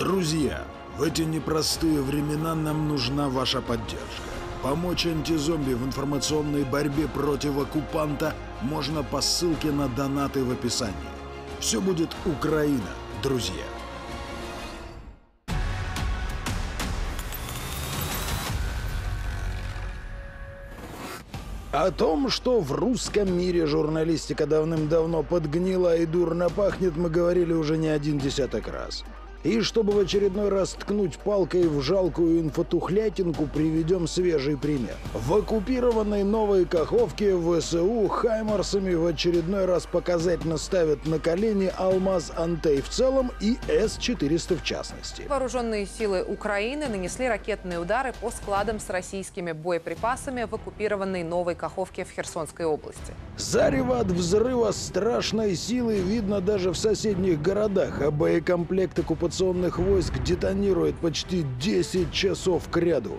Друзья, в эти непростые времена нам нужна ваша поддержка. Помочь антизомби в информационной борьбе против оккупанта можно по ссылке на донаты в описании. Все будет Украина, друзья. О том, что в русском мире журналистика давным-давно подгнила и дурно пахнет, мы говорили уже не один десяток раз. И чтобы в очередной раз ткнуть палкой в жалкую инфотухлятинку, приведем свежий пример. В оккупированной Новой Каховке ВСУ хаймарсами в очередной раз показательно ставят на колени Алмаз-Антей в целом и С-400 в частности. Вооруженные силы Украины нанесли ракетные удары по складам с российскими боеприпасами в оккупированной Новой Каховке в Херсонской области. Зарево от взрыва страшной силы видно даже в соседних городах, а боекомплект оккупационных войск детонирует почти 10 часов кряду.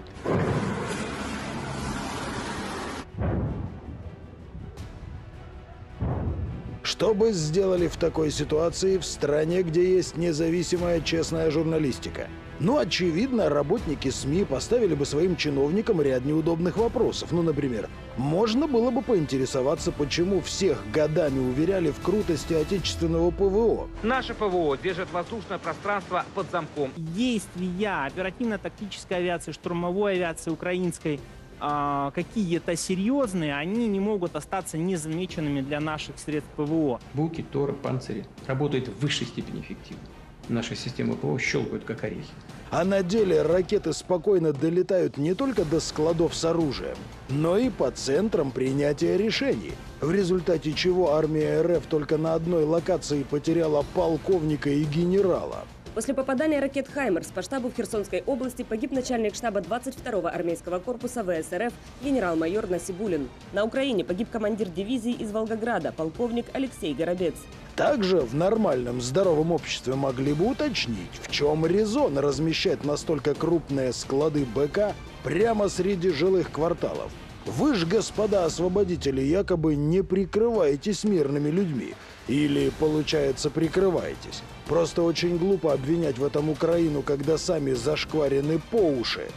Что бы сделали в такой ситуации в стране, где есть независимая честная журналистика? Ну, очевидно, работники СМИ поставили бы своим чиновникам ряд неудобных вопросов. Ну, например, можно было бы поинтересоваться, почему всех годами уверяли в крутости отечественного ПВО. Наше ПВО держит воздушное пространство под замком. Действия оперативно-тактической авиации, штурмовой авиации украинской, какие-то серьезные, они не могут остаться незамеченными для наших средств ПВО. Буки, торы, панцири работают в высшей степени эффективно. Наши системы ПВО щелкают как орехи. А на деле ракеты спокойно долетают не только до складов с оружием, но и по центрам принятия решений. В результате чего армия РФ только на одной локации потеряла полковника и генерала. После попадания ракет «Хаймерс» по штабу в Херсонской области погиб начальник штаба 22-го армейского корпуса ВСРФ генерал-майор Насибулин. На Украине погиб командир дивизии из Волгограда, полковник Алексей Горобец. Также в нормальном здоровом обществе могли бы уточнить, в чем резон размещать настолько крупные склады БК прямо среди жилых кварталов. Вы ж, господа освободители, якобы не прикрываетесь мирными людьми. Или, получается, прикрываетесь. Просто очень глупо обвинять в этом Украину, когда сами зашкварены по уши.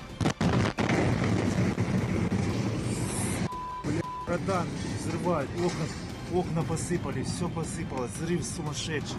Бля, братан, взрывает, окна посыпались, все посыпалось, взрыв сумасшедший.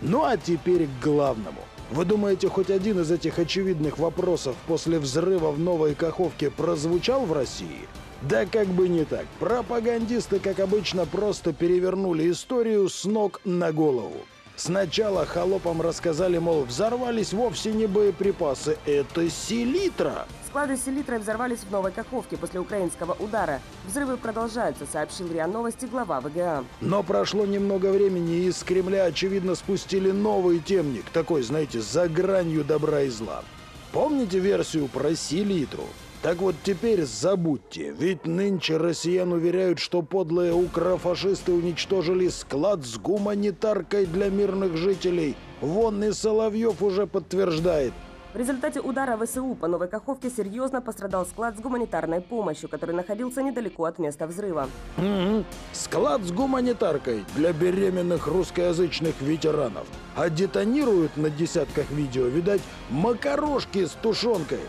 Ну а теперь к главному. Вы думаете, хоть один из этих очевидных вопросов после взрыва в Новой Каховке прозвучал в России? Да как бы не так. Пропагандисты, как обычно, просто перевернули историю с ног на голову. Сначала холопам рассказали, мол, взорвались вовсе не боеприпасы, это селитра. Склады селитры взорвались в Новой Каховке после украинского удара. Взрывы продолжаются, сообщил РИА Новости глава ВГА. Но прошло немного времени, и из Кремля, очевидно, спустили новый темник. Такой, знаете, за гранью добра и зла. Помните версию про селитру? Так вот теперь забудьте, ведь нынче россиян уверяют, что подлые укрофашисты уничтожили склад с гуманитаркой для мирных жителей. Вон и Соловьев уже подтверждает. В результате удара ВСУ по Новой Каховке серьезно пострадал склад с гуманитарной помощью, который находился недалеко от места взрыва. Склад с гуманитаркой для беременных русскоязычных ветеранов. А детонируют на десятках видео, видать, макарошки с тушенкой.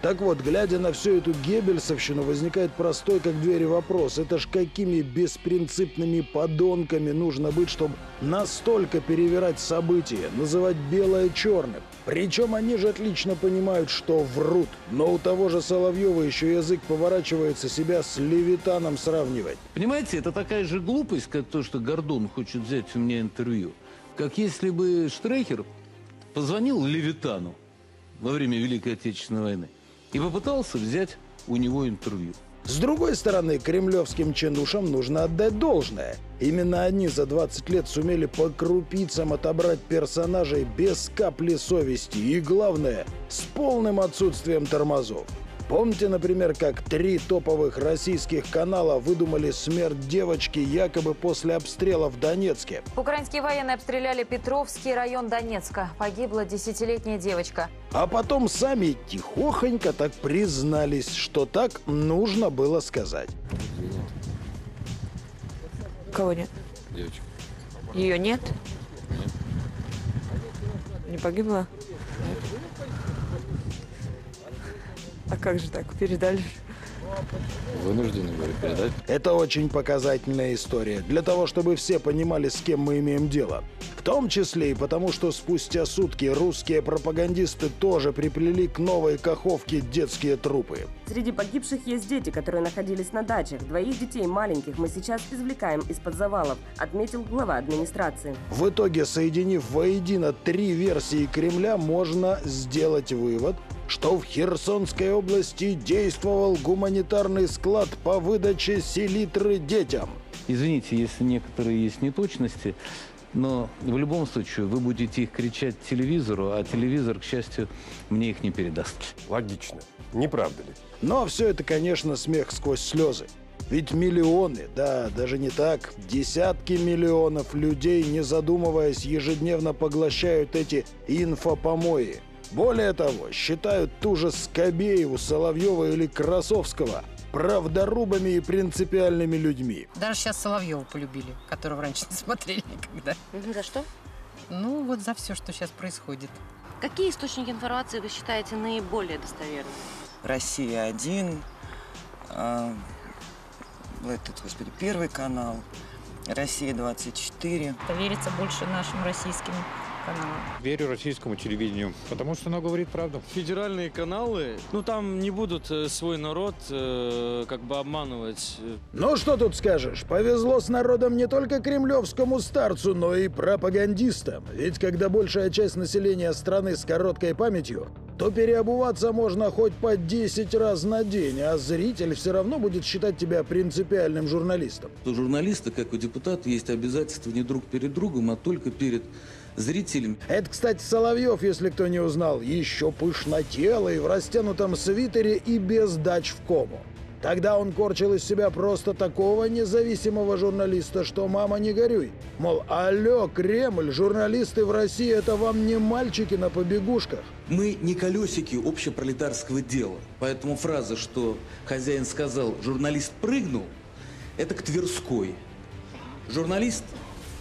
Так вот, глядя на всю эту геббельсовщину, возникает простой как двери вопрос. Это ж какими беспринципными подонками нужно быть, чтобы настолько перевирать события, называть белое черным? Причем они же отлично понимают, что врут. Но у того же Соловьева еще язык поворачивается себя с Левитаном сравнивать. Понимаете, это такая же глупость, как то, что Гордон хочет взять у меня интервью. Как если бы Штрехер позвонил Левитану во время Великой Отечественной войны и попытался взять у него интервью. С другой стороны, кремлевским чинушам нужно отдать должное. Именно они за 20 лет сумели по крупицам отобрать персонажей без капли совести и, главное, с полным отсутствием тормозов. Помните, например, как 3 топовых российских канала выдумали смерть девочки якобы после обстрела в Донецке? Украинские военные обстреляли Петровский район Донецка. Погибла 10-летняя девочка. А потом сами тихохонько так признались, что так нужно было сказать. Кого нет? Девочка. Ее нет? Нет. Не погибла? А как же так? Передали? Вынуждены были передать. Это очень показательная история. Для того, чтобы все понимали, с кем мы имеем дело. В том числе и потому, что спустя сутки русские пропагандисты тоже приплели к новой каховке детские трупы. Среди погибших есть дети, которые находились на дачах. 2 детей маленьких мы сейчас извлекаем из-под завалов, отметил глава администрации. В итоге, соединив воедино 3 версии Кремля, можно сделать вывод, что в Херсонской области действовал гуманитарный склад по выдаче селитры детям. Извините, если некоторые есть неточности, но в любом случае вы будете их кричать телевизору, а телевизор, к счастью, мне их не передаст. Логично, не правда ли? Но все это, конечно, смех сквозь слезы. Ведь миллионы, да, даже не так, десятки миллионов людей, не задумываясь, ежедневно поглощают эти инфопомои. Более того, считают ту же Скобееву, Соловьева или Красовского правдорубами и принципиальными людьми. Даже сейчас Соловьева полюбили, которого раньше не смотрели никогда. За что? Ну, вот за все, что сейчас происходит. Какие источники информации вы считаете наиболее достоверными? «Россия-1», Первый канал, «Россия-24». Верится больше нашим российским каналам. Верю российскому телевидению, потому что оно говорит правду. Федеральные каналы, ну там не будут свой народ как бы обманывать. Ну что тут скажешь, повезло с народом не только кремлевскому старцу, но и пропагандистам. Ведь когда большая часть населения страны с короткой памятью, то переобуваться можно хоть по 10 раз на день, а зритель все равно будет считать тебя принципиальным журналистом. У журналиста, как у депутата, есть обязательства не друг перед другом, а только перед зрителями. Это, кстати, Соловьев, если кто не узнал, еще пышнотелый, в растянутом свитере и без дач в кому. Тогда он корчил из себя просто такого независимого журналиста, что мама не горюй. Мол, алло, Кремль, журналисты в России – это вам не мальчики на побегушках. Мы не колесики общепролетарского дела. Поэтому фраза, что хозяин сказал, журналист прыгнул – это к Тверской. Журналист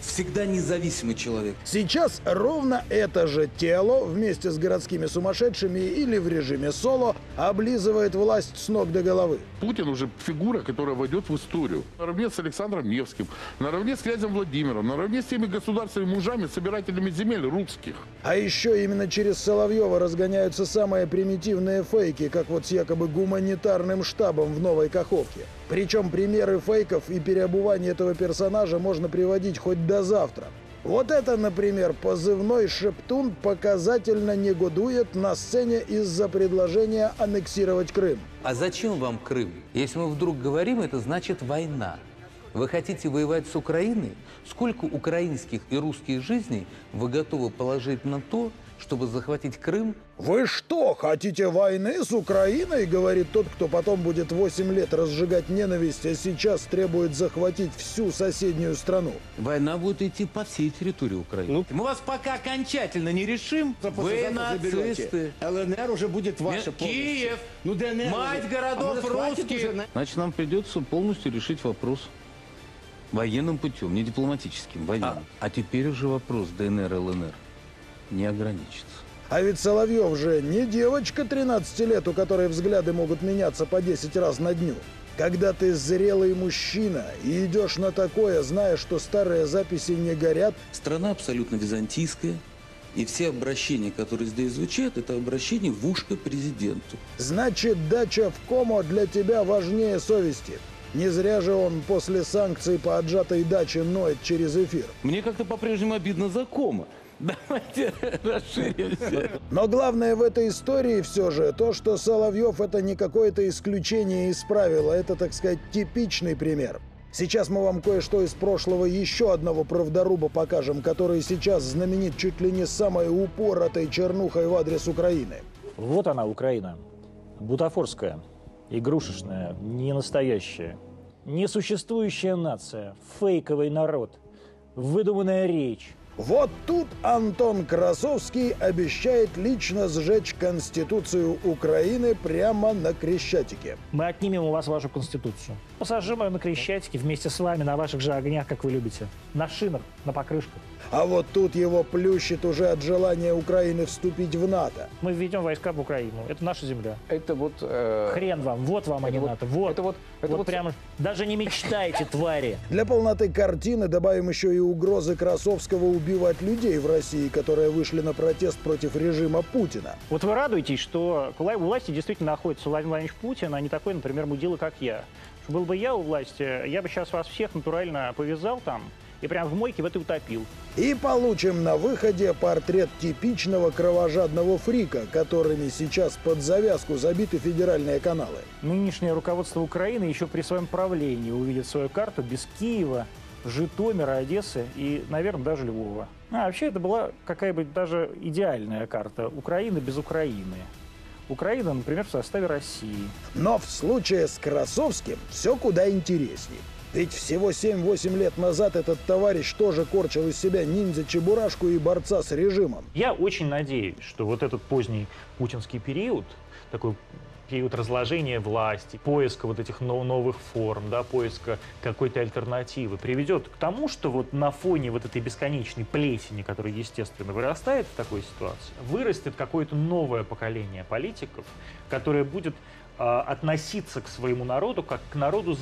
всегда независимый человек. Сейчас ровно это же тело вместе с городскими сумасшедшими или в режиме соло облизывает власть с ног до головы. Путин уже фигура, которая войдет в историю. Наравне с Александром Невским, наравне с князем Владимиром, наравне с теми государственными мужами, собирателями земель русских. А еще именно через Соловьева разгоняются самые примитивные фейки, как вот с якобы гуманитарным штабом в Новой Каховке. Причем примеры фейков и переобувания этого персонажа можно приводить хоть до завтра. Вот это, например, позывной «Шептун» показательно негодует на сцене из-за предложения аннексировать Крым. А зачем вам Крым? Если мы вдруг говорим, это значит война. Вы хотите воевать с Украиной? Сколько украинских и русских жизней вы готовы положить на то, чтобы захватить Крым? Вы что, хотите войны с Украиной? Говорит тот, кто потом будет 8 лет разжигать ненависть, а сейчас требует захватить всю соседнюю страну. Война будет идти по всей территории Украины. Ну, мы вас пока окончательно не решим. Вы нацисты. ЛНР уже будет ваша полностью. Киев, ну, ДНР, мать городов русских. Значит, нам придется полностью решить вопрос военным путем, не дипломатическим, военным. А теперь уже вопрос ДНР, ЛНР не ограничится. А ведь Соловьев же не девочка 13 лет, у которой взгляды могут меняться по 10 раз на дню. Когда ты зрелый мужчина и идешь на такое, зная, что старые записи не горят. Страна абсолютно византийская. И все обращения, которые здесь звучат, это обращение в ушко президенту. Значит, дача в Комо для тебя важнее совести. Не зря же он после санкций по отжатой даче ноет через эфир. Мне как-то по-прежнему обидно за Комо. Давайте расширимся. Но главное в этой истории все же то, что Соловьев – это не какое-то исключение из правила. Это, так сказать, типичный пример. Сейчас мы вам кое-что из прошлого еще одного правдоруба покажем, который сейчас знаменит чуть ли не самой упоротой чернухой в адрес Украины. Вот она, Украина. бутафорская, игрушечная, ненастоящая, несуществующая нация, фейковый народ, выдуманная речь. Вот тут Антон Красовский обещает лично сжечь Конституцию Украины прямо на Крещатике. Мы отнимем у вас вашу Конституцию. Посажим ее на Крещатике вместе с вами на ваших же огнях, как вы любите. На шинах, на покрышках. А вот тут его плющит уже от желания Украины вступить в НАТО. Мы введем войска в Украину. Это наша земля. Это вот... Хрен вам. Вот вам, а не НАТО. Вот. Это вот прямо... Даже не мечтайте, твари. Для полноты картины добавим еще и угрозы Красовского убивать людей в России, которые вышли на протест против режима Путина. Вот вы радуетесь, что у власти действительно находится Владимир Владимирович Путин, а не такой, например, мудила, как я. Был бы я у власти, я бы сейчас вас всех натурально повязал там и прям в мойке в это утопил. И получим на выходе портрет типичного кровожадного фрика, которыми сейчас под завязку забиты федеральные каналы. Нынешнее руководство Украины еще при своем правлении увидит свою карту без Киева, Житомира, Одессы и, наверное, даже Львова. А вообще это была какая-нибудь даже идеальная карта Украины без Украины. Украина, например, в составе России. Но в случае с Красовским все куда интереснее. Ведь всего 7-8 лет назад этот товарищ тоже корчил из себя ниндзя-чебурашку и борца с режимом. Я очень надеюсь, что вот этот поздний путинский период, такой период разложения власти, поиска вот этих новых форм, да, поиска какой-то альтернативы, приведет к тому, что вот на фоне вот этой бесконечной плесени, которая, естественно, вырастает в такой ситуации, вырастет какое-то новое поколение политиков, которое будет относиться к своему народу как к народу,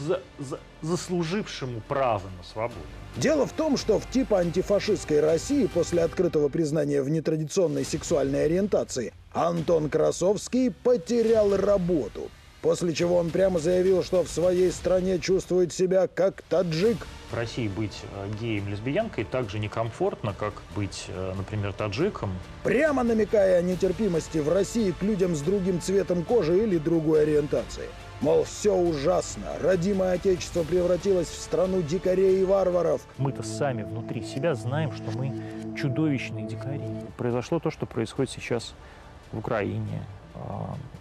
заслужившему право на свободу. Дело в том, что в типа антифашистской России после открытого признания в нетрадиционной сексуальной ориентации Антон Красовский потерял работу, после чего он прямо заявил, что в своей стране чувствует себя как таджик. В России быть геем, лесбиянкой так же некомфортно, как быть, например, таджиком. Прямо намекая о нетерпимости в России к людям с другим цветом кожи или другой ориентации. Мол, все ужасно. Родимое отечество превратилось в страну дикарей и варваров. Мы-то сами внутри себя знаем, что мы чудовищные дикари. Произошло то, что происходит сейчас в Украине.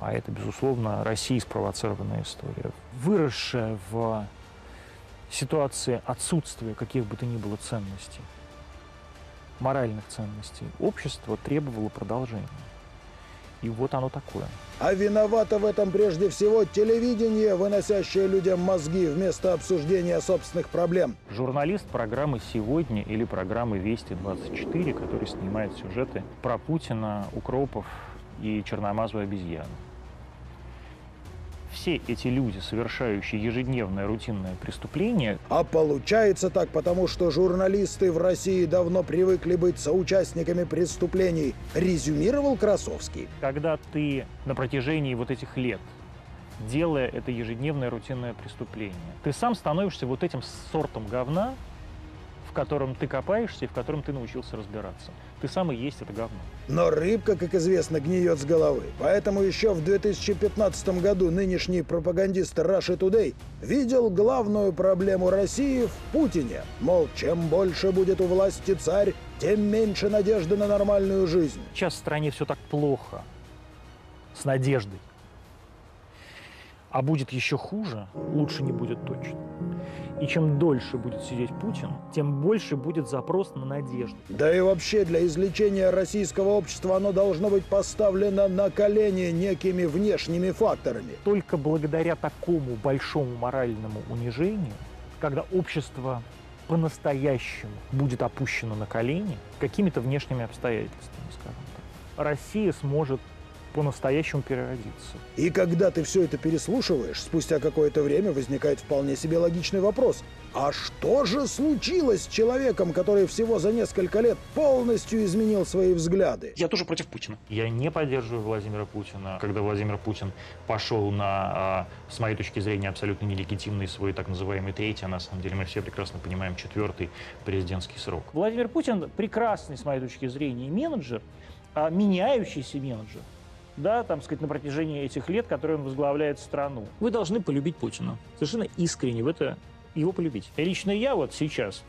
А это, безусловно, Россией спровоцированная история. Выросшая в ситуации отсутствия каких бы то ни было ценностей, моральных ценностей, общество требовало продолжения. И вот оно такое. А виновато в этом прежде всего телевидение, выносящее людям мозги вместо обсуждения собственных проблем. Журналист программы «Сегодня» или программы «Вести-24», который снимает сюжеты про Путина, укропов и черномазую обезьяну. Все эти люди, совершающие ежедневное рутинное преступление... А получается так, потому что журналисты в России давно привыкли быть соучастниками преступлений, резюмировал Красовский. Когда ты на протяжении вот этих лет, делая это ежедневное рутинное преступление, ты сам становишься вот этим сортом говна, в котором ты копаешься и в котором ты научился разбираться. Ты сам и есть это говно. Но рыбка, как известно, гниет с головы. Поэтому еще в 2015 году нынешний пропагандист Russia Today видел главную проблему России в Путине. Мол, чем больше будет у власти царь, тем меньше надежды на нормальную жизнь. Сейчас в стране все так плохо. С надеждой. А будет еще хуже, лучше не будет точно. И чем дольше будет сидеть Путин, тем больше будет запрос на надежду. Да и вообще для излечения российского общества оно должно быть поставлено на колени некими внешними факторами. Только благодаря такому большому моральному унижению, когда общество по-настоящему будет опущено на колени какими-то внешними обстоятельствами, скажем так, Россия сможет по-настоящему переродиться. И когда ты все это переслушиваешь, спустя какое-то время возникает вполне себе логичный вопрос. А что же случилось с человеком, который всего за несколько лет полностью изменил свои взгляды? Я тоже против Путина. Я не поддерживаю Владимира Путина. Когда Владимир Путин пошел на, с моей точки зрения, абсолютно нелегитимный свой так называемый третий, а на самом деле мы все прекрасно понимаем четвертый президентский срок. Владимир Путин прекрасный, с моей точки зрения, менеджер, меняющийся менеджер. Да, там, сказать, на протяжении этих лет, которые он возглавляет страну. Вы должны полюбить Путина. Совершенно искренне в это его полюбить. И лично я вот сейчас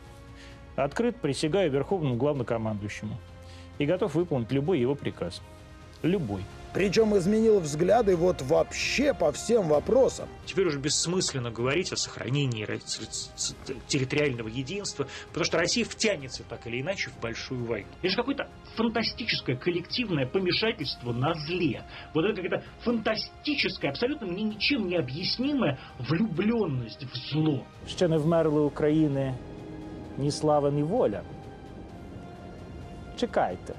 открыто присягаю Верховному Главнокомандующему и готов выполнить любой его приказ. Любой. Причем изменил взгляды вот вообще по всем вопросам. Теперь уже бессмысленно говорить о сохранении территориального единства, потому что Россия втянется так или иначе в большую войну. Это же какое-то фантастическое коллективное помешательство на зле. Вот это какая-то фантастическая, абсолютно мне ничем не объяснимая влюбленность в зло. Ще не вмерли України ні слава, ні воля. Чекайте.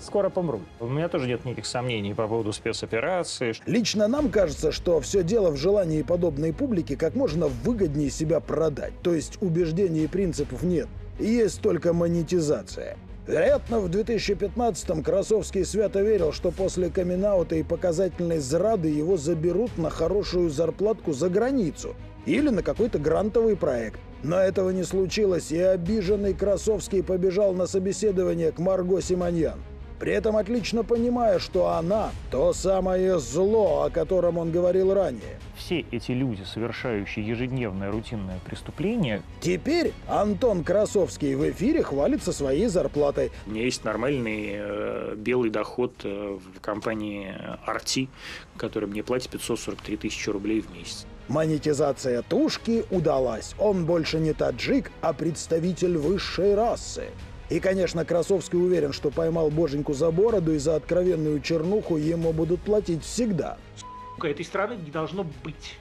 Скоро помрут. У меня тоже нет никаких сомнений по поводу спецоперации. Лично нам кажется, что все дело в желании подобной публики как можно выгоднее себя продать. То есть убеждений и принципов нет. Есть только монетизация. Вероятно, в 2015-м Красовский свято верил, что после камин-аута и показательной зрады его заберут на хорошую зарплатку за границу или на какой-то грантовый проект. Но этого не случилось, и обиженный Красовский побежал на собеседование к Марго Симоньян. При этом отлично понимая, что она – то самое зло, о котором он говорил ранее. Все эти люди, совершающие ежедневное рутинное преступление… Теперь Антон Красовский в эфире хвалится своей зарплатой. У меня есть нормальный белый доход в компании «Арти», который мне платит 543 тысячи рублей в месяц. Монетизация тушки удалась. Он больше не таджик, а представитель высшей расы. И, конечно, Красовский уверен, что поймал боженьку за бороду, и за откровенную чернуху ему будут платить всегда. Сука, этой страны не должно быть.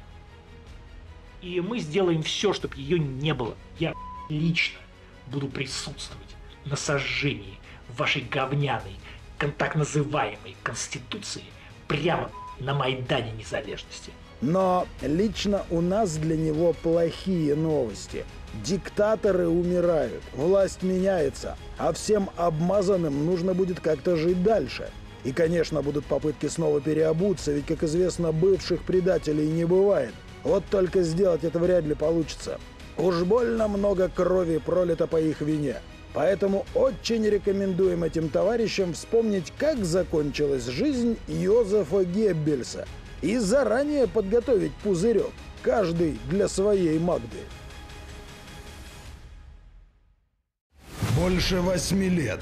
И мы сделаем все, чтобы ее не было. Я лично буду присутствовать на сожжении вашей говняной, так называемой Конституции прямо на Майдане Незалежности. Но лично у нас для него плохие новости. Диктаторы умирают, власть меняется, а всем обмазанным нужно будет как-то жить дальше. И, конечно, будут попытки снова переобуться, ведь, как известно, бывших предателей не бывает. Вот только сделать это вряд ли получится. Уж больно много крови пролито по их вине. Поэтому очень рекомендуем этим товарищам вспомнить, как закончилась жизнь Йозефа Геббельса, и заранее подготовить пузырек, каждый для своей Магды. Больше 8 лет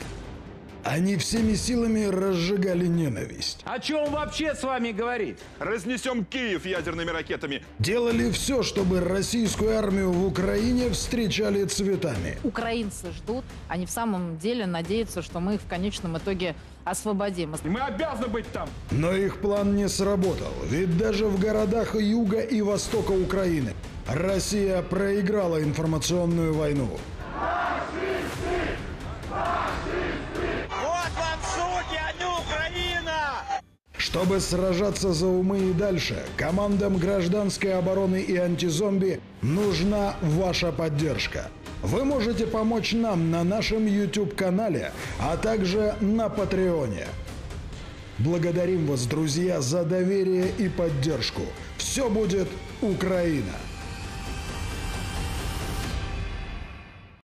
они всеми силами разжигали ненависть. О чем вообще с вами говорить? Разнесем Киев ядерными ракетами. Делали все, чтобы российскую армию в Украине встречали цветами. Украинцы ждут, они в самом деле надеются, что мы их в конечном итоге освободим. Мы обязаны быть там. Но их план не сработал, ведь даже в городах юга и востока Украины Россия проиграла информационную войну. Фашисты! Фашисты! Вот вам, суки, а не Украина! Чтобы сражаться за умы и дальше, командам гражданской обороны и антизомби нужна ваша поддержка. Вы можете помочь нам на нашем YouTube-канале, а также на Патреоне. Благодарим вас, друзья, за доверие и поддержку. Все будет Украина!